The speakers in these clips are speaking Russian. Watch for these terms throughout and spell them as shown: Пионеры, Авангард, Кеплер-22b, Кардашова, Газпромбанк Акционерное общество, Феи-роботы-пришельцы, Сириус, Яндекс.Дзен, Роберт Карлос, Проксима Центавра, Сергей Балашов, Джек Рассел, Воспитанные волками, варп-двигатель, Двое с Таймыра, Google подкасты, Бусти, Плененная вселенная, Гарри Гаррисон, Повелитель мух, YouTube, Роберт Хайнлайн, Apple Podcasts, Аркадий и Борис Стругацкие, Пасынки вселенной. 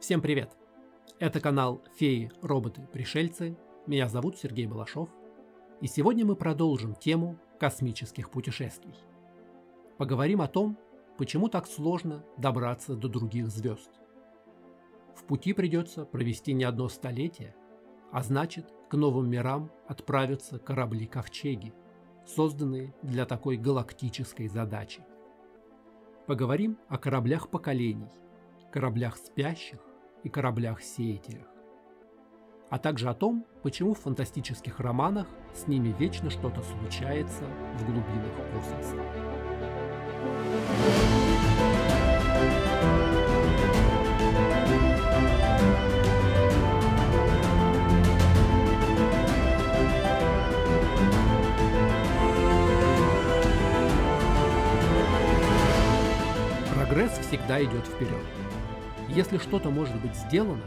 Всем привет! Это канал «Феи-роботы-пришельцы». Меня зовут Сергей Балашов. И сегодня мы продолжим тему космических путешествий. Поговорим о том, почему так сложно добраться до других звезд. В пути придется провести не одно столетие, а значит, к новым мирам отправятся корабли-ковчеги, созданные для такой галактической задачи. Поговорим о кораблях поколений, кораблях спящих и кораблях-сеятелях, а также о том, почему в фантастических романах с ними вечно что-то случается в глубинах космоса. Прогресс всегда идет вперед. Если что-то может быть сделано,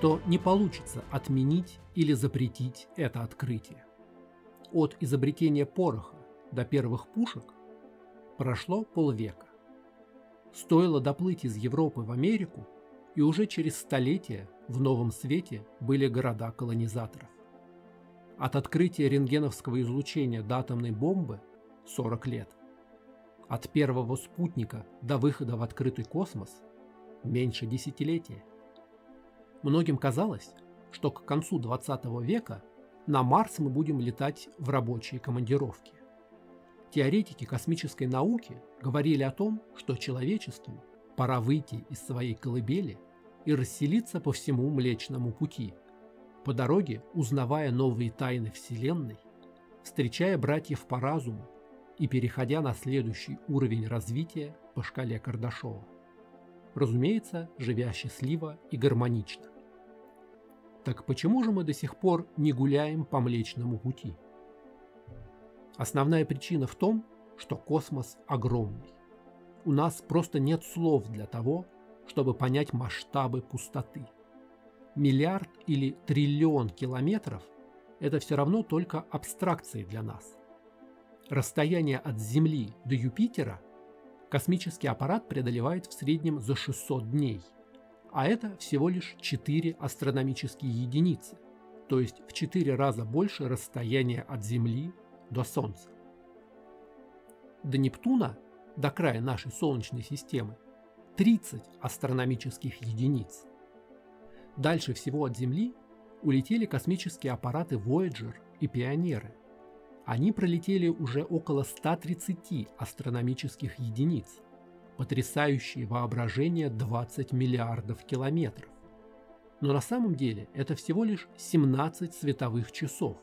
то не получится отменить или запретить это открытие. От изобретения пороха до первых пушек прошло полвека. Стоило доплыть из Европы в Америку, и уже через столетия в новом свете были города колонизаторов. От открытия рентгеновского излучения до атомной бомбы 40 лет. От первого спутника до выхода в открытый космос меньше десятилетия. Многим казалось, что к концу 20 века на Марс мы будем летать в рабочие командировки. Теоретики космической науки говорили о том, что человечеству пора выйти из своей колыбели и расселиться по всему Млечному Пути, по дороге узнавая новые тайны Вселенной, встречая братьев по разуму и переходя на следующий уровень развития по шкале Кардашова. Разумеется, живя счастливо и гармонично. Так почему же мы до сих пор не гуляем по Млечному Пути? Основная причина в том, что космос огромный. У нас просто нет слов для того, чтобы понять масштабы пустоты. Миллиард или триллион километров – это все равно только абстракции для нас. Расстояние от Земли до Юпитера космический аппарат преодолевает в среднем за 600 дней, а это всего лишь 4 астрономические единицы, то есть в 4 раза больше расстояния от Земли до Солнца. До Нептуна, до края нашей Солнечной системы, 30 астрономических единиц. Дальше всего от Земли улетели космические аппараты «Вояджер» и «Пионеры». Они пролетели уже около 130 астрономических единиц, потрясающие воображение 20 миллиардов километров. Но на самом деле это всего лишь 17 световых часов.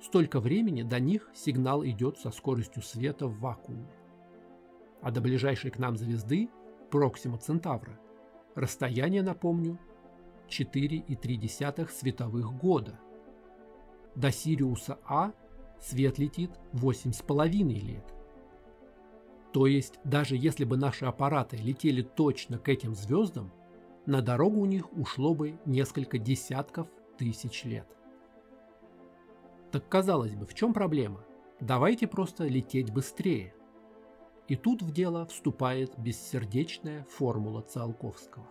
Столько времени до них сигнал идет со скоростью света в вакууме. А до ближайшей к нам звезды, Проксима Центавра, расстояние, напомню, 4,3 световых года. До Сириуса А свет летит 8,5 лет. То есть, даже если бы наши аппараты летели точно к этим звездам, на дорогу у них ушло бы несколько десятков тысяч лет. Так казалось бы, в чем проблема? Давайте просто лететь быстрее. И тут в дело вступает бессердечная формула Циолковского.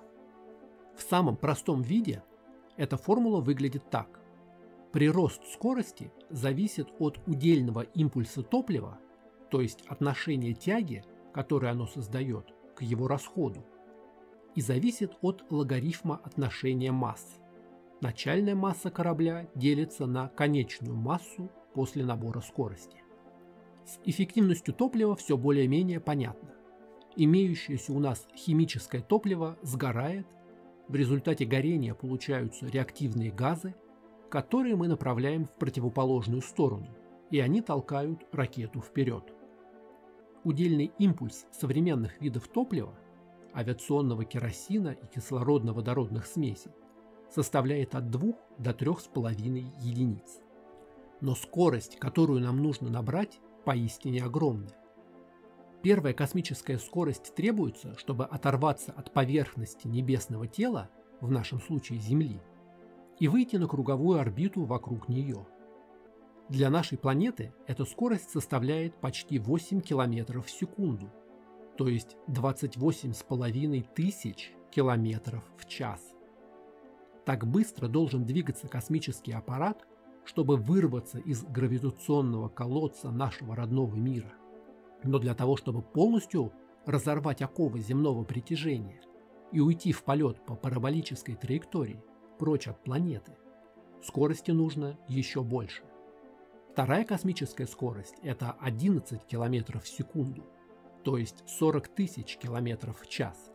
В самом простом виде эта формула выглядит так. Прирост скорости зависит от удельного импульса топлива, то есть отношения тяги, которое оно создает, к его расходу, и зависит от логарифма отношения масс. Начальная масса корабля делится на конечную массу после набора скорости. С эффективностью топлива все более-менее понятно. Имеющееся у нас химическое топливо сгорает, в результате горения получаются реактивные газы, которые мы направляем в противоположную сторону, и они толкают ракету вперед. Удельный импульс современных видов топлива, авиационного керосина и кислородно-водородных смесей, составляет от 2 до 3,5 единиц. Но скорость, которую нам нужно набрать, поистине огромная. Первая космическая скорость требуется, чтобы оторваться от поверхности небесного тела, в нашем случае Земли, и выйти на круговую орбиту вокруг нее. Для нашей планеты эта скорость составляет почти 8 км в секунду, то есть 28,5 тысяч километров в час. Так быстро должен двигаться космический аппарат, чтобы вырваться из гравитационного колодца нашего родного мира. Но для того, чтобы полностью разорвать оковы земного притяжения и уйти в полет по параболической траектории, прочь от планеты, скорости нужно еще больше. Вторая космическая скорость – это 11 км в секунду, то есть 40 тысяч км в час.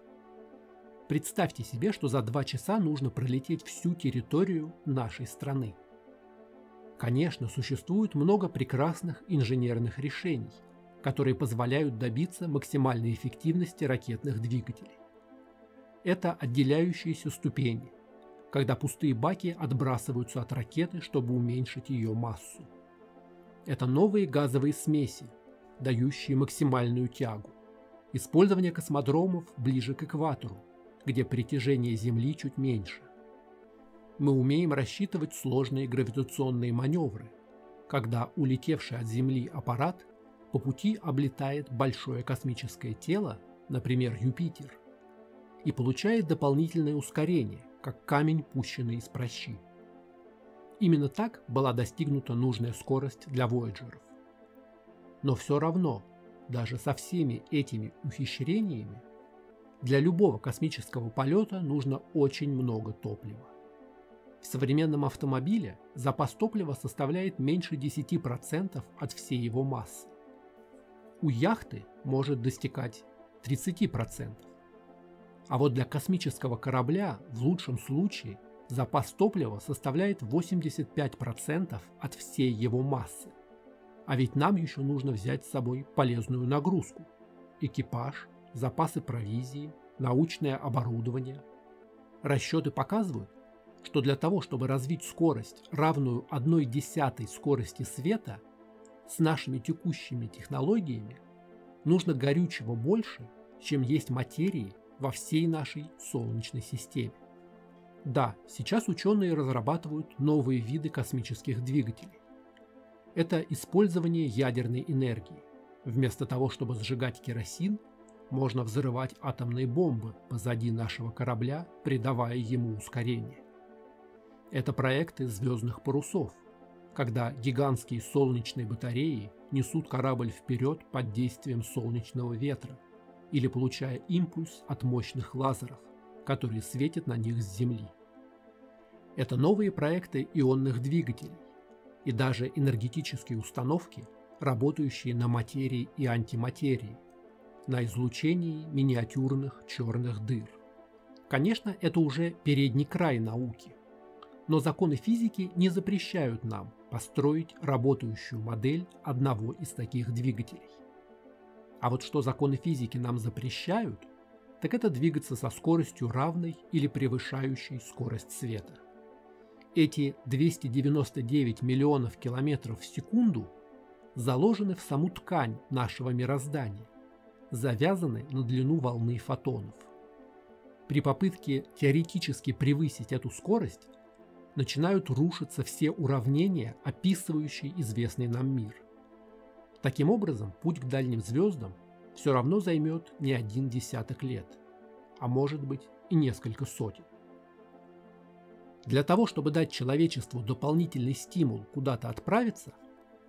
Представьте себе, что за 2 часа нужно пролететь всю территорию нашей страны. Конечно, существует много прекрасных инженерных решений, которые позволяют добиться максимальной эффективности ракетных двигателей. Это отделяющиеся ступени, когда пустые баки отбрасываются от ракеты, чтобы уменьшить ее массу. Это новые газовые смеси, дающие максимальную тягу. Использование космодромов ближе к экватору, где притяжение Земли чуть меньше. Мы умеем рассчитывать сложные гравитационные маневры, когда улетевший от Земли аппарат по пути облетает большое космическое тело, например, Юпитер, и получает дополнительное ускорение, как камень, пущенный из пращи. Именно так была достигнута нужная скорость для Вояджеров. Но все равно, даже со всеми этими ухищрениями, для любого космического полета нужно очень много топлива. В современном автомобиле запас топлива составляет меньше 10% от всей его массы. У яхты может достигать 30%. А вот для космического корабля в лучшем случае запас топлива составляет 85% от всей его массы. А ведь нам еще нужно взять с собой полезную нагрузку – экипаж, запасы провизии, научное оборудование. Расчеты показывают, что для того, чтобы развить скорость, равную 1/10 скорости света, с нашими текущими технологиями нужно горючего больше, чем есть материи во всей нашей Солнечной системе. Да, сейчас ученые разрабатывают новые виды космических двигателей. Это использование ядерной энергии. Вместо того, чтобы сжигать керосин, можно взрывать атомные бомбы позади нашего корабля, придавая ему ускорение. Это проекты звездных парусов, когда гигантские солнечные батареи несут корабль вперед под действием солнечного ветра или получая импульс от мощных лазеров, которые светят на них с Земли. Это новые проекты ионных двигателей и даже энергетические установки, работающие на материи и антиматерии, на излучении миниатюрных черных дыр. Конечно, это уже передний край науки, но законы физики не запрещают нам построить работающую модель одного из таких двигателей. А вот что законы физики нам запрещают, так это двигаться со скоростью, равной или превышающей скорость света. Эти 299 миллионов километров в секунду заложены в саму ткань нашего мироздания, завязаны на длину волны фотонов. При попытке теоретически превысить эту скорость начинают рушиться все уравнения, описывающие известный нам мир. Таким образом, путь к дальним звездам все равно займет не 1 десяток лет, а может быть и несколько сотен. Для того, чтобы дать человечеству дополнительный стимул куда-то отправиться,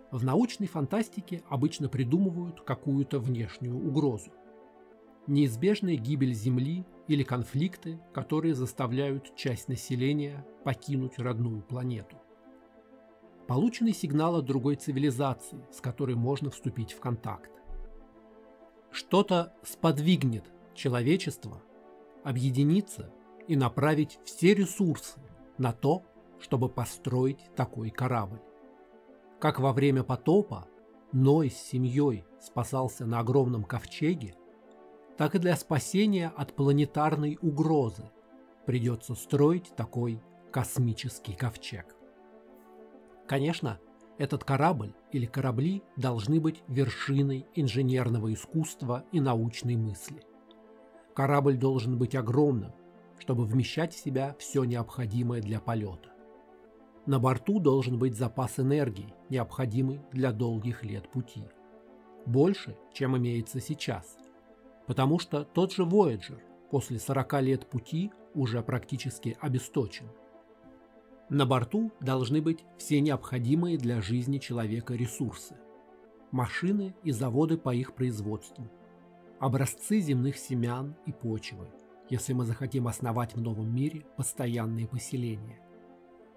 в научной фантастике обычно придумывают какую-то внешнюю угрозу. Неизбежная гибель Земли или конфликты, которые заставляют часть населения покинуть родную планету. Полученный сигнал от другой цивилизации, с которой можно вступить в контакт. Что-то сподвигнет человечество объединиться и направить все ресурсы на то, чтобы построить такой корабль. Как во время потопа Ной с семьей спасался на огромном ковчеге, так и для спасения от планетарной угрозы придется строить такой космический ковчег. Конечно, этот корабль или корабли должны быть вершиной инженерного искусства и научной мысли. Корабль должен быть огромным, чтобы вмещать в себя все необходимое для полета. На борту должен быть запас энергии, необходимый для долгих лет пути. Больше, чем имеется сейчас. Потому что тот же Вояджер после 40 лет пути уже практически обесточен, На борту должны быть все необходимые для жизни человека ресурсы, машины и заводы по их производству, образцы земных семян и почвы, если мы захотим основать в новом мире постоянные поселения,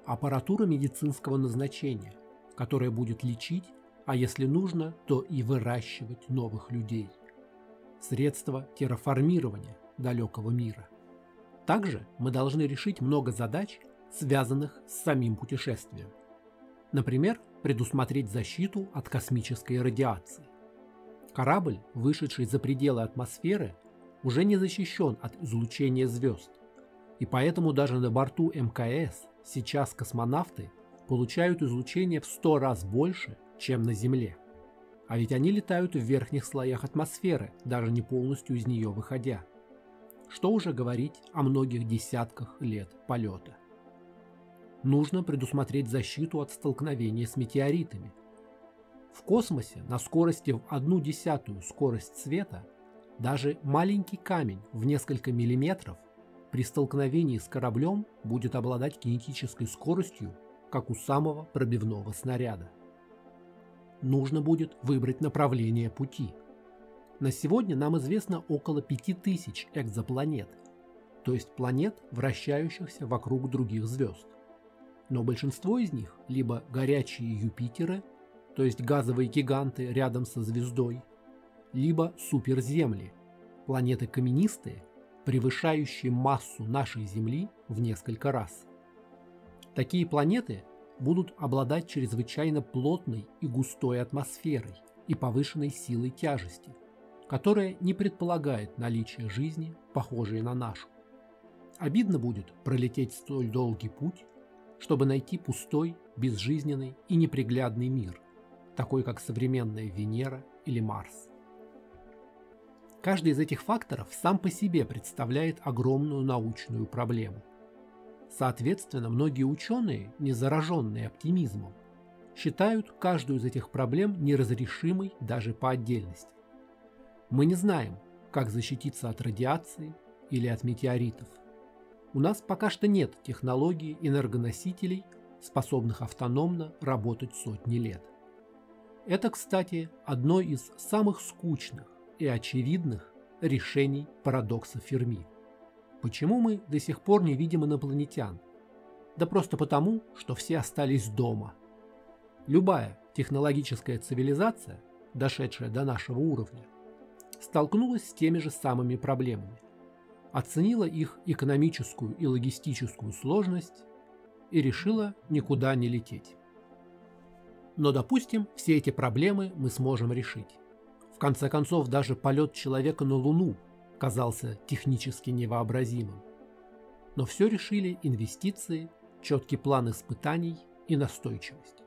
аппаратура медицинского назначения, которая будет лечить, а если нужно, то и выращивать новых людей, средства терраформирования далекого мира. Также мы должны решить много задач, связанных с самим путешествием. Например, предусмотреть защиту от космической радиации. Корабль, вышедший за пределы атмосферы, уже не защищен от излучения звезд, и поэтому даже на борту МКС сейчас космонавты получают излучение в 100 раз больше, чем на Земле. А ведь они летают в верхних слоях атмосферы, даже не полностью из нее выходя. Что уже говорить о многих десятках лет полета. Нужно предусмотреть защиту от столкновения с метеоритами. В космосе на скорости в 1/10 скорость света даже маленький камень в несколько миллиметров при столкновении с кораблем будет обладать кинетической скоростью, как у самого пробивного снаряда. Нужно будет выбрать направление пути. На сегодня нам известно около 5000 экзопланет, то есть планет, вращающихся вокруг других звезд. Но большинство из них либо горячие Юпитеры, то есть газовые гиганты рядом со звездой, либо суперземли, планеты каменистые, превышающие массу нашей Земли в несколько раз. Такие планеты будут обладать чрезвычайно плотной и густой атмосферой и повышенной силой тяжести, которая не предполагает наличие жизни, похожей на нашу. Обидно будет пролететь столь долгий путь, чтобы найти пустой, безжизненный и неприглядный мир, такой как современная Венера или Марс. Каждый из этих факторов сам по себе представляет огромную научную проблему. Соответственно, многие ученые, не зараженные оптимизмом, считают каждую из этих проблем неразрешимой даже по отдельности. Мы не знаем, как защититься от радиации или от метеоритов. У нас пока что нет технологии энергоносителей, способных автономно работать сотни лет. Это, кстати, одно из самых скучных и очевидных решений парадокса Ферми. Почему мы до сих пор не видим инопланетян? Да просто потому, что все остались дома. Любая технологическая цивилизация, дошедшая до нашего уровня, столкнулась с теми же самыми проблемами. Оценила их экономическую и логистическую сложность и решила никуда не лететь. Но, допустим, все эти проблемы мы сможем решить. В конце концов, даже полет человека на Луну казался технически невообразимым. Но все решили инвестиции, четкий план испытаний и настойчивость.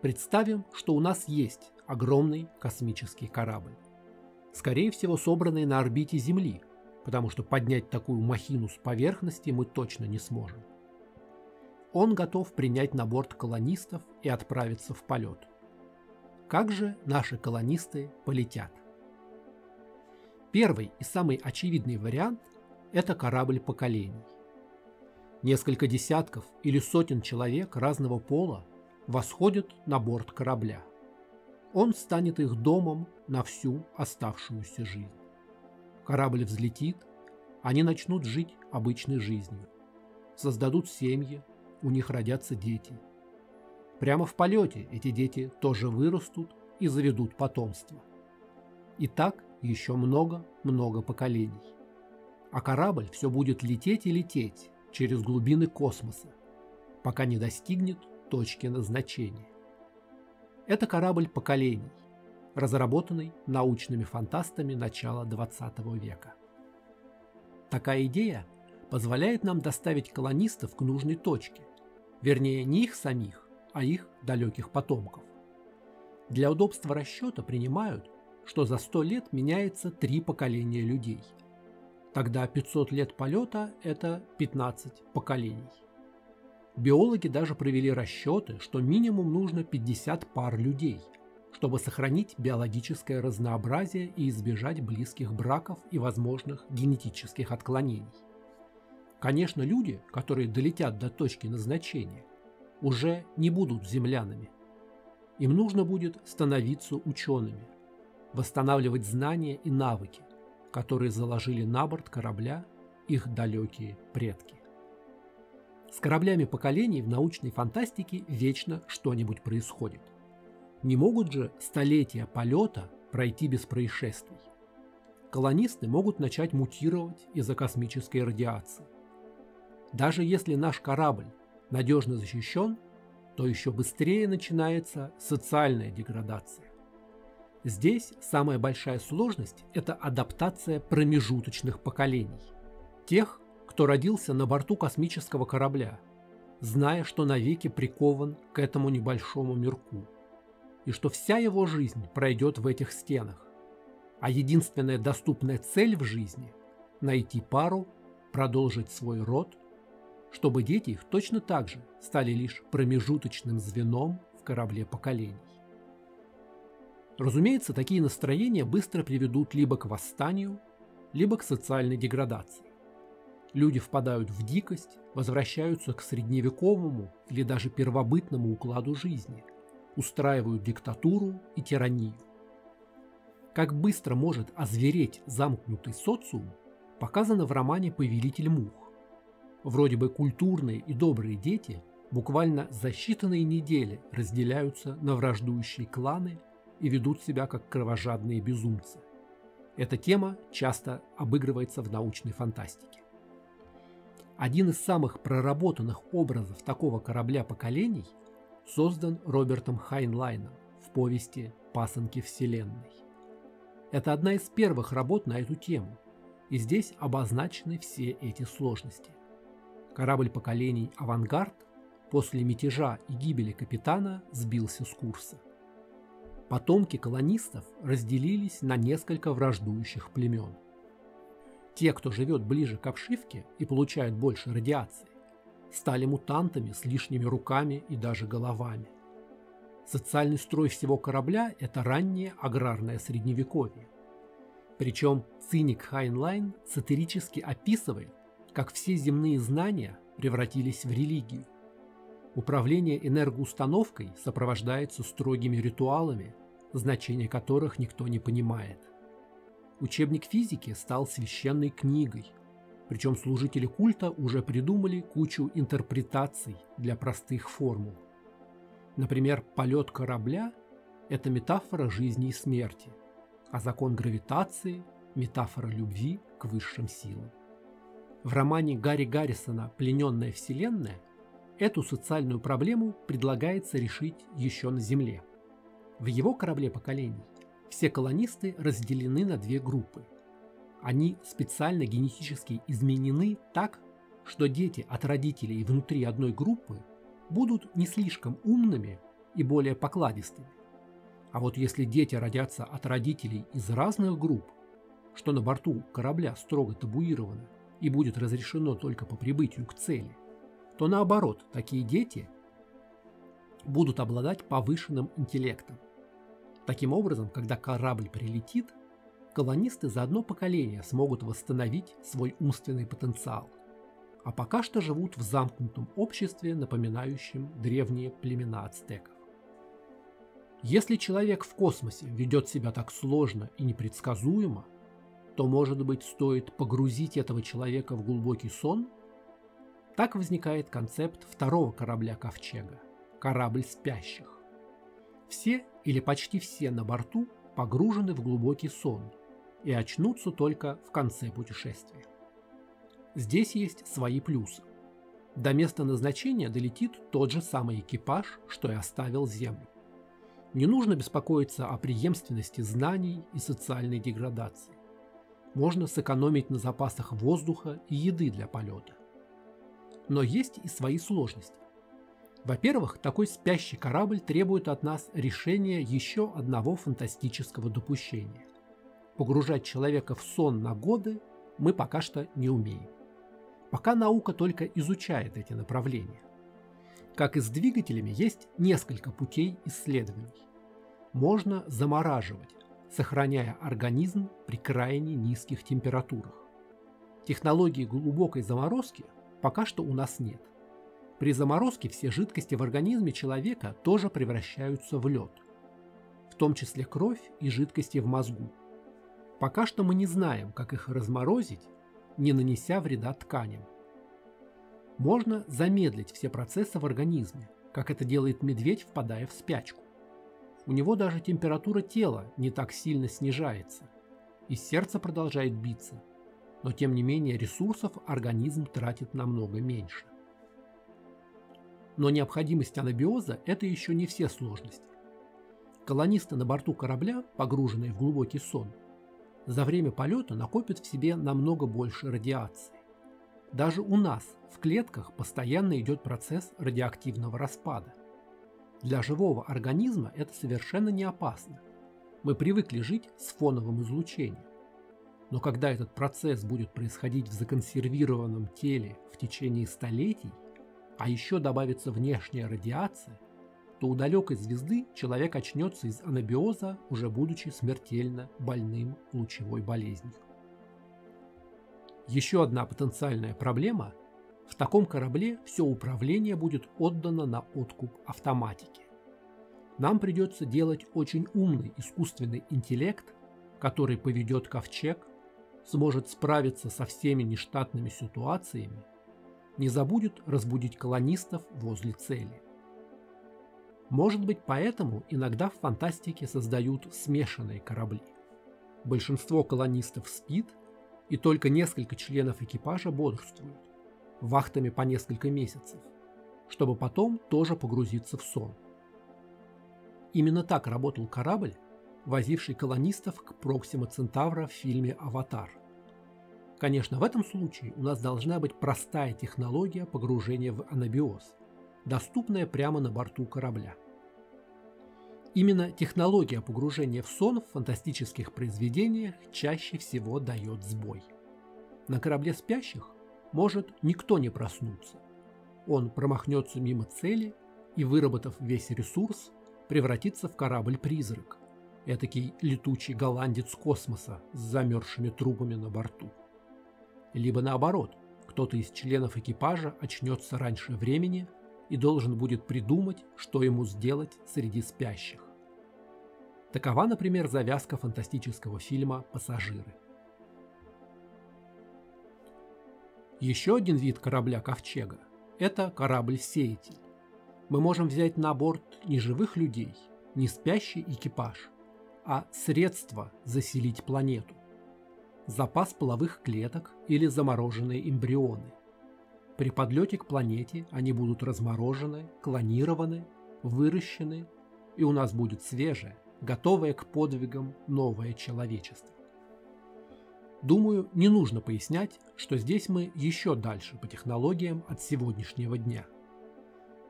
Представим, что у нас есть огромный космический корабль, скорее всего, собранный на орбите Земли, потому что поднять такую махину с поверхности мы точно не сможем. Он готов принять на борт колонистов и отправиться в полет. Как же наши колонисты полетят? Первый и самый очевидный вариант – это корабль поколений. Несколько десятков или сотен человек разного пола восходят на борт корабля. Он станет их домом на всю оставшуюся жизнь. Корабль взлетит, они начнут жить обычной жизнью, создадут семьи, у них родятся дети. Прямо в полете эти дети тоже вырастут и заведут потомство. И так еще много-много поколений. А корабль все будет лететь и лететь через глубины космоса, пока не достигнет точки назначения. Это корабль поколений, разработанный научными фантастами начала XX века. Такая идея позволяет нам доставить колонистов к нужной точке, вернее, не их самих, а их далеких потомков. Для удобства расчета принимают, что за 100 лет меняется 3 поколения людей. Тогда 500 лет полета – это 15 поколений. Биологи даже провели расчеты, что минимум нужно 50 пар людей, чтобы сохранить биологическое разнообразие и избежать близких браков и возможных генетических отклонений. Конечно, люди, которые долетят до точки назначения, уже не будут землянами. Им нужно будет становиться учеными, восстанавливать знания и навыки, которые заложили на борт корабля их далекие предки. С кораблями поколений в научной фантастике вечно что-нибудь происходит. Не могут же столетия полета пройти без происшествий. Колонисты могут начать мутировать из-за космической радиации. Даже если наш корабль надежно защищен, то еще быстрее начинается социальная деградация. Здесь самая большая сложность – это адаптация промежуточных поколений. Тех, кто родился на борту космического корабля, зная, что навеки прикован к этому небольшому мирку, и что вся его жизнь пройдет в этих стенах, а единственная доступная цель в жизни – найти пару, продолжить свой род, чтобы дети их точно так же стали лишь промежуточным звеном в корабле поколений. Разумеется, такие настроения быстро приведут либо к восстанию, либо к социальной деградации. Люди впадают в дикость, возвращаются к средневековому или даже первобытному укладу жизни, устраивают диктатуру и тиранию. Как быстро может озвереть замкнутый социум, показано в романе «Повелитель мух». Вроде бы культурные и добрые дети буквально за считанные недели разделяются на враждующие кланы и ведут себя как кровожадные безумцы. Эта тема часто обыгрывается в научной фантастике. Один из самых проработанных образов такого корабля поколений создан Робертом Хайнлайном в повести «Пасынки вселенной». Это одна из первых работ на эту тему, и здесь обозначены все эти сложности. Корабль поколений «Авангард» после мятежа и гибели капитана сбился с курса. Потомки колонистов разделились на несколько враждующих племен. Те, кто живет ближе к обшивке и получает больше радиации, стали мутантами с лишними руками и даже головами. Социальный строй всего корабля – это раннее аграрное средневековье. Причем циник Хайнлайн сатирически описывает, как все земные знания превратились в религию. Управление энергоустановкой сопровождается строгими ритуалами, значение которых никто не понимает. Учебник физики стал священной книгой, причем служители культа уже придумали кучу интерпретаций для простых формул. Например, полет корабля – это метафора жизни и смерти, а закон гравитации – метафора любви к высшим силам. В романе Гарри Гаррисона «Плененная вселенная» эту социальную проблему предлагается решить еще на Земле. В его корабле поколений все колонисты разделены на две группы. Они специально генетически изменены так, что дети от родителей внутри одной группы будут не слишком умными и более покладистыми. А вот если дети родятся от родителей из разных групп, что на борту корабля строго табуировано и будет разрешено только по прибытию к цели, то наоборот, такие дети будут обладать повышенным интеллектом. Таким образом, когда корабль прилетит, колонисты за одно поколение смогут восстановить свой умственный потенциал, а пока что живут в замкнутом обществе, напоминающем древние племена ацтеков. Если человек в космосе ведет себя так сложно и непредсказуемо, то, может быть, стоит погрузить этого человека в глубокий сон? Так возникает концепт второго корабля Ковчега – корабль спящих. Все или почти все на борту погружены в глубокий сон и очнутся только в конце путешествия. Здесь есть свои плюсы. До места назначения долетит тот же самый экипаж, что и оставил Землю. Не нужно беспокоиться о преемственности знаний и социальной деградации. Можно сэкономить на запасах воздуха и еды для полета. Но есть и свои сложности. Во-первых, такой спящий корабль требует от нас решения еще одного фантастического допущения. Погружать человека в сон на годы мы пока что не умеем. Пока наука только изучает эти направления. Как и с двигателями, есть несколько путей исследований. Можно замораживать, сохраняя организм при крайне низких температурах. Технологии глубокой заморозки пока что у нас нет. При заморозке все жидкости в организме человека тоже превращаются в лед, в том числе кровь и жидкости в мозгу. Пока что мы не знаем, как их разморозить, не нанеся вреда тканям. Можно замедлить все процессы в организме, как это делает медведь, впадая в спячку. У него даже температура тела не так сильно снижается, и сердце продолжает биться, но тем не менее ресурсов организм тратит намного меньше. Но необходимость анабиоза – это еще не все сложности. Колонисты на борту корабля, погруженные в глубокий сон, за время полета накопят в себе намного больше радиации. Даже у нас в клетках постоянно идет процесс радиоактивного распада. Для живого организма это совершенно не опасно. Мы привыкли жить с фоновым излучением. Но когда этот процесс будет происходить в законсервированном теле в течение столетий, а еще добавится внешняя радиация, то у далекой звезды человек очнется из анабиоза, уже будучи смертельно больным лучевой болезнью. Еще одна потенциальная проблема – в таком корабле все управление будет отдано на откуп автоматике. Нам придется делать очень умный искусственный интеллект, который поведет ковчег, сможет справиться со всеми нештатными ситуациями, не забудет разбудить колонистов возле цели. Может быть, поэтому иногда в фантастике создают смешанные корабли. Большинство колонистов спит, и только несколько членов экипажа бодрствуют, вахтами по несколько месяцев, чтобы потом тоже погрузиться в сон. Именно так работал корабль, возивший колонистов к Проксима Центавра в фильме «Аватар». Конечно, в этом случае у нас должна быть простая технология погружения в анабиоз, доступная прямо на борту корабля. Именно технология погружения в сон в фантастических произведениях чаще всего дает сбой. На корабле спящих может никто не проснуться. Он промахнется мимо цели и, выработав весь ресурс, превратится в корабль-призрак, этакий летучий голландец космоса с замерзшими трупами на борту. Либо наоборот, кто-то из членов экипажа очнется раньше времени и должен будет придумать, что ему сделать среди спящих. Такова, например, завязка фантастического фильма «Пассажиры». Еще один вид корабля-ковчега – это корабль-сеятель. Мы можем взять на борт не живых людей, не спящий экипаж, а средство заселить планету. Запас половых клеток или замороженные эмбрионы. При подлете к планете они будут разморожены, клонированы, выращены, и у нас будет свежее, готовое к подвигам новое человечество. Думаю, не нужно пояснять, что здесь мы еще дальше по технологиям от сегодняшнего дня.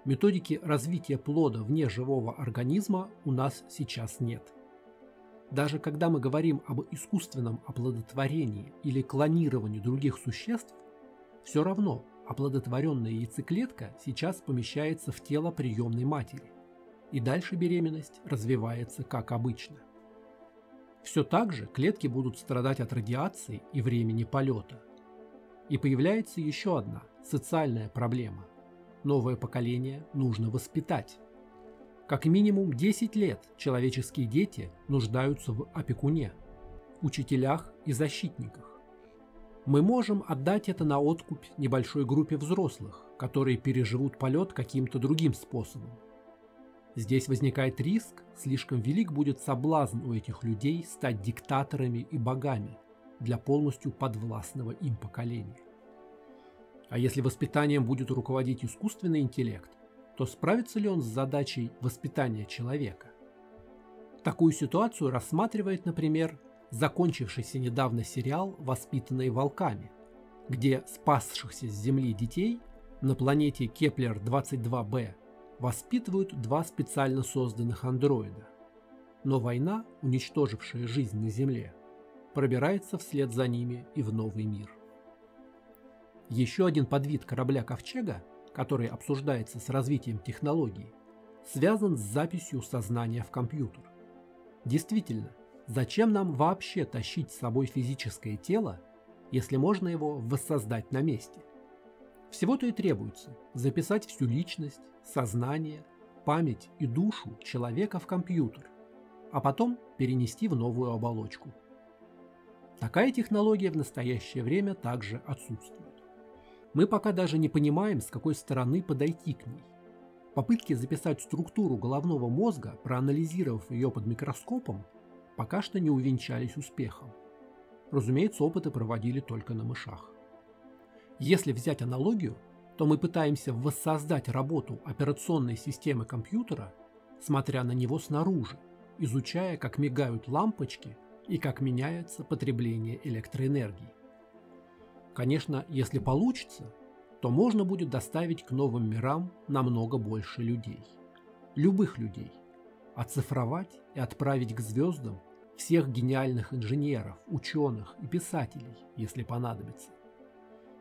Методики развития плода вне живого организма у нас сейчас нет. Даже когда мы говорим об искусственном оплодотворении или клонировании других существ, все равно оплодотворенная яйцеклетка сейчас помещается в тело приемной матери, и дальше беременность развивается как обычно. Все так же клетки будут страдать от радиации и времени полета. И появляется еще одна социальная проблема. Новое поколение нужно воспитать. Как минимум 10 лет человеческие дети нуждаются в опекуне, учителях и защитниках. Мы можем отдать это на откуп небольшой группе взрослых, которые переживут полет каким-то другим способом. Здесь возникает риск, слишком велик будет соблазн у этих людей стать диктаторами и богами для полностью подвластного им поколения. А если воспитанием будет руководить искусственный интеллект, то справится ли он с задачей воспитания человека? Такую ситуацию рассматривает, например, закончившийся недавно сериал «Воспитанные волками», где спасшихся с Земли детей на планете Кеплер-22b воспитывают два специально созданных андроида. Но война, уничтожившая жизнь на Земле, пробирается вслед за ними и в новый мир. Еще один подвид корабля-ковчега, который обсуждается с развитием технологий, связан с записью сознания в компьютер. Действительно, зачем нам вообще тащить с собой физическое тело, если можно его воссоздать на месте. Всего-то и требуется записать всю личность, сознание, память и душу человека в компьютер, а потом перенести в новую оболочку. Такая технология в настоящее время также отсутствует. Мы пока даже не понимаем, с какой стороны подойти к ней. Попытки записать структуру головного мозга, проанализировав ее под микроскопом, пока что не увенчались успехом. Разумеется, опыты проводили только на мышах. Если взять аналогию, то мы пытаемся воссоздать работу операционной системы компьютера, смотря на него снаружи, изучая, как мигают лампочки и как меняется потребление электроэнергии. Конечно, если получится, то можно будет доставить к новым мирам намного больше людей. Любых людей. Оцифровать и отправить к звездам всех гениальных инженеров, ученых и писателей, если понадобится.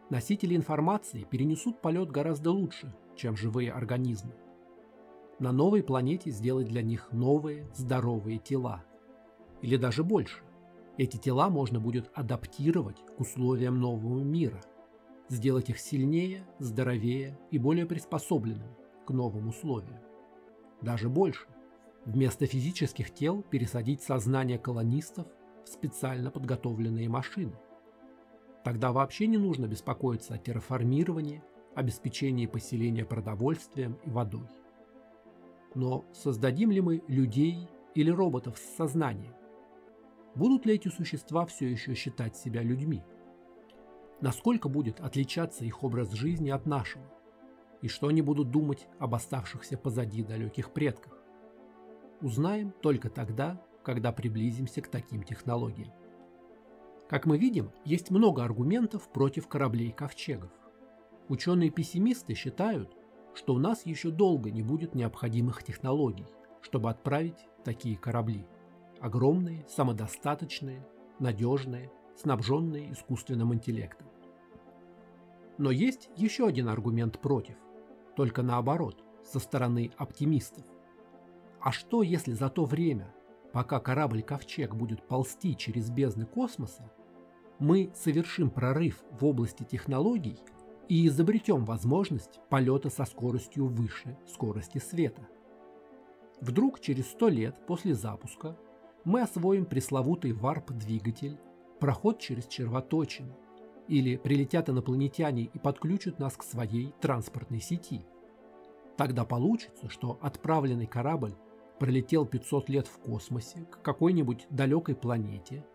Носители информации перенесут полет гораздо лучше, чем живые организмы. На новой планете сделать для них новые здоровые тела. Или даже больше. Эти тела можно будет адаптировать к условиям нового мира, сделать их сильнее, здоровее и более приспособленными к новым условиям. Даже больше. Вместо физических тел пересадить сознание колонистов в специально подготовленные машины. Тогда вообще не нужно беспокоиться о терраформировании, обеспечении поселения продовольствием и водой. Но создадим ли мы людей или роботов с сознанием? Будут ли эти существа все еще считать себя людьми? Насколько будет отличаться их образ жизни от нашего? И что они будут думать об оставшихся позади далеких предках? Узнаем только тогда, когда приблизимся к таким технологиям. Как мы видим, есть много аргументов против кораблей-ковчегов. Ученые-пессимисты считают, что у нас еще долго не будет необходимых технологий, чтобы отправить такие корабли. Огромные, самодостаточные, надежные, снабженные искусственным интеллектом. Но есть еще один аргумент против, только наоборот, со стороны оптимистов. А что, если за то время, пока корабль-ковчег будет ползти через бездны космоса, мы совершим прорыв в области технологий и изобретем возможность полета со скоростью выше скорости света? Вдруг через 100 лет после запуска мы освоим пресловутый варп-двигатель, проход через червоточину, или прилетят инопланетяне и подключат нас к своей транспортной сети. Тогда получится, что отправленный корабль пролетел 500 лет в космосе к какой-нибудь далекой планете,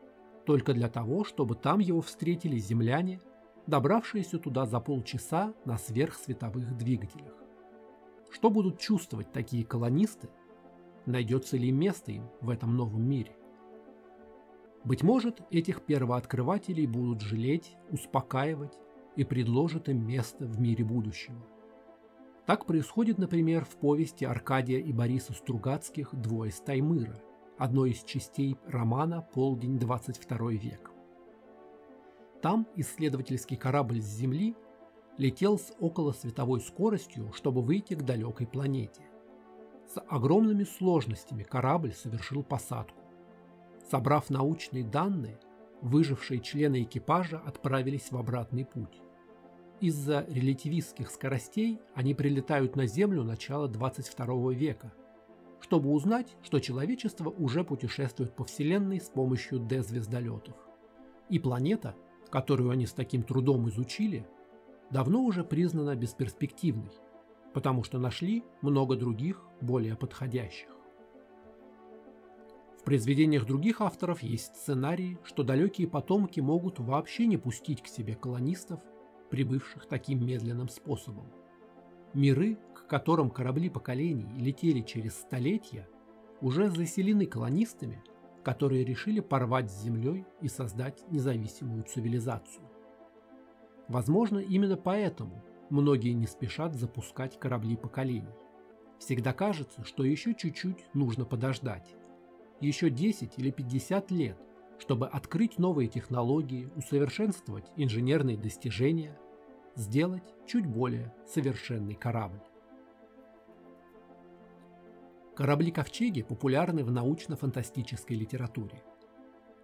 только для того, чтобы там его встретили земляне, добравшиеся туда за полчаса на сверхсветовых двигателях. Что будут чувствовать такие колонисты? Найдется ли место им в этом новом мире? Быть может, этих первооткрывателей будут жалеть, успокаивать и предложат им место в мире будущего. Так происходит, например, в повести Аркадия и Бориса Стругацких «Двое с Таймыра», одной из частей романа «Полдень XXII века». Там исследовательский корабль с Земли летел с околосветовой скоростью, чтобы выйти к далекой планете. С огромными сложностями корабль совершил посадку. Собрав научные данные, выжившие члены экипажа отправились в обратный путь. Из-за релятивистских скоростей они прилетают на Землю начала 22 века, чтобы узнать, что человечество уже путешествует по Вселенной с помощью D-звездолетов. И планета, которую они с таким трудом изучили, давно уже признана бесперспективной, потому что нашли много других, более подходящих. В произведениях других авторов есть сценарии, что далекие потомки могут вообще не пустить к себе колонистов, прибывших таким медленным способом. Миры, к которым корабли поколений летели через столетия, уже заселены колонистами, которые решили порвать с Землей и создать независимую цивилизацию. Возможно, именно поэтому многие не спешат запускать корабли поколений. Всегда кажется, что еще чуть-чуть нужно подождать. Еще 10 или 50 лет, чтобы открыть новые технологии, усовершенствовать инженерные достижения, сделать чуть более совершенный корабль. Корабли-ковчеги популярны в научно-фантастической литературе.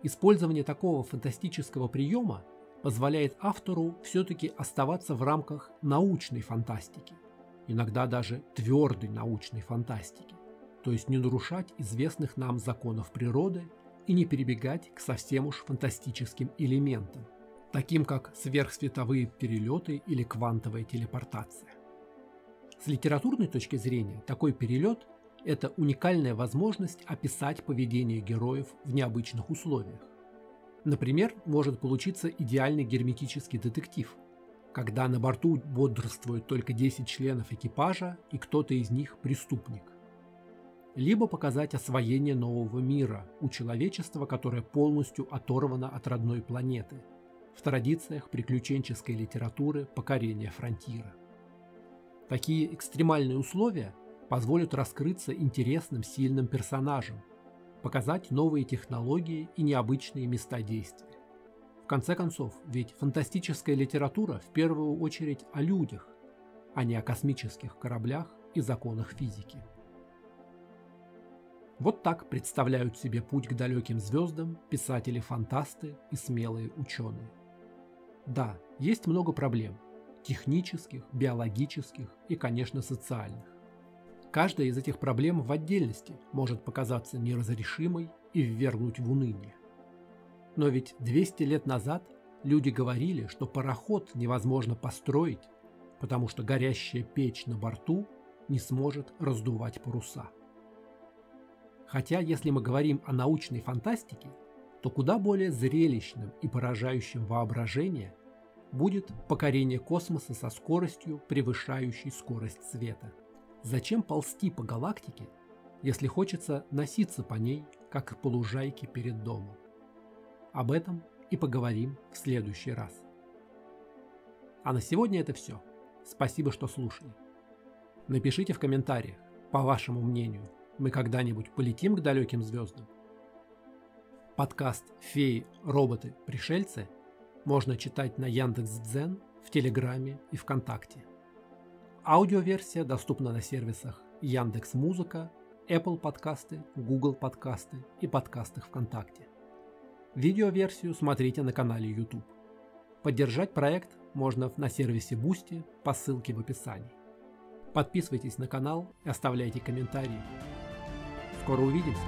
Использование такого фантастического приема позволяет автору все-таки оставаться в рамках научной фантастики, иногда даже твердой научной фантастики, то есть не нарушать известных нам законов природы и не перебегать к совсем уж фантастическим элементам, таким как сверхсветовые перелеты или квантовая телепортация. С литературной точки зрения такой перелет – это уникальная возможность описать поведение героев в необычных условиях. Например, может получиться идеальный герметический детектив, когда на борту бодрствуют только 10 членов экипажа и кто-то из них преступник. Либо показать освоение нового мира у человечества, которое полностью оторвано от родной планеты, в традициях приключенческой литературы покорения фронтира. Такие экстремальные условия позволят раскрыться интересным, сильным персонажам, показать новые технологии и необычные места действия. В конце концов, ведь фантастическая литература в первую очередь о людях, а не о космических кораблях и законах физики. Вот так представляют себе путь к далеким звездам писатели-фантасты и смелые ученые. Да, есть много проблем – технических, биологических и, конечно, социальных. Каждая из этих проблем в отдельности может показаться неразрешимой и ввергнуть в уныние. Но ведь 200 лет назад люди говорили, что пароход невозможно построить, потому что горящая печь на борту не сможет раздувать паруса. Хотя, если мы говорим о научной фантастике, то куда более зрелищным и поражающим воображение будет покорение космоса со скоростью, превышающей скорость света. Зачем ползти по галактике, если хочется носиться по ней, как по лужайке перед домом? Об этом и поговорим в следующий раз. А на сегодня это все. Спасибо, что слушали. Напишите в комментариях, по вашему мнению, мы когда-нибудь полетим к далеким звездам? Подкаст «Феи-роботы-пришельцы» можно читать на Яндекс.Дзен, в Телеграме и ВКонтакте. Аудиоверсия доступна на сервисах Яндекс.Музыка, Apple Подкасты, Google подкасты и подкастах ВКонтакте. Видеоверсию смотрите на канале YouTube. Поддержать проект можно на сервисе Бусти по ссылке в описании. Подписывайтесь на канал и оставляйте комментарии. Скоро увидимся!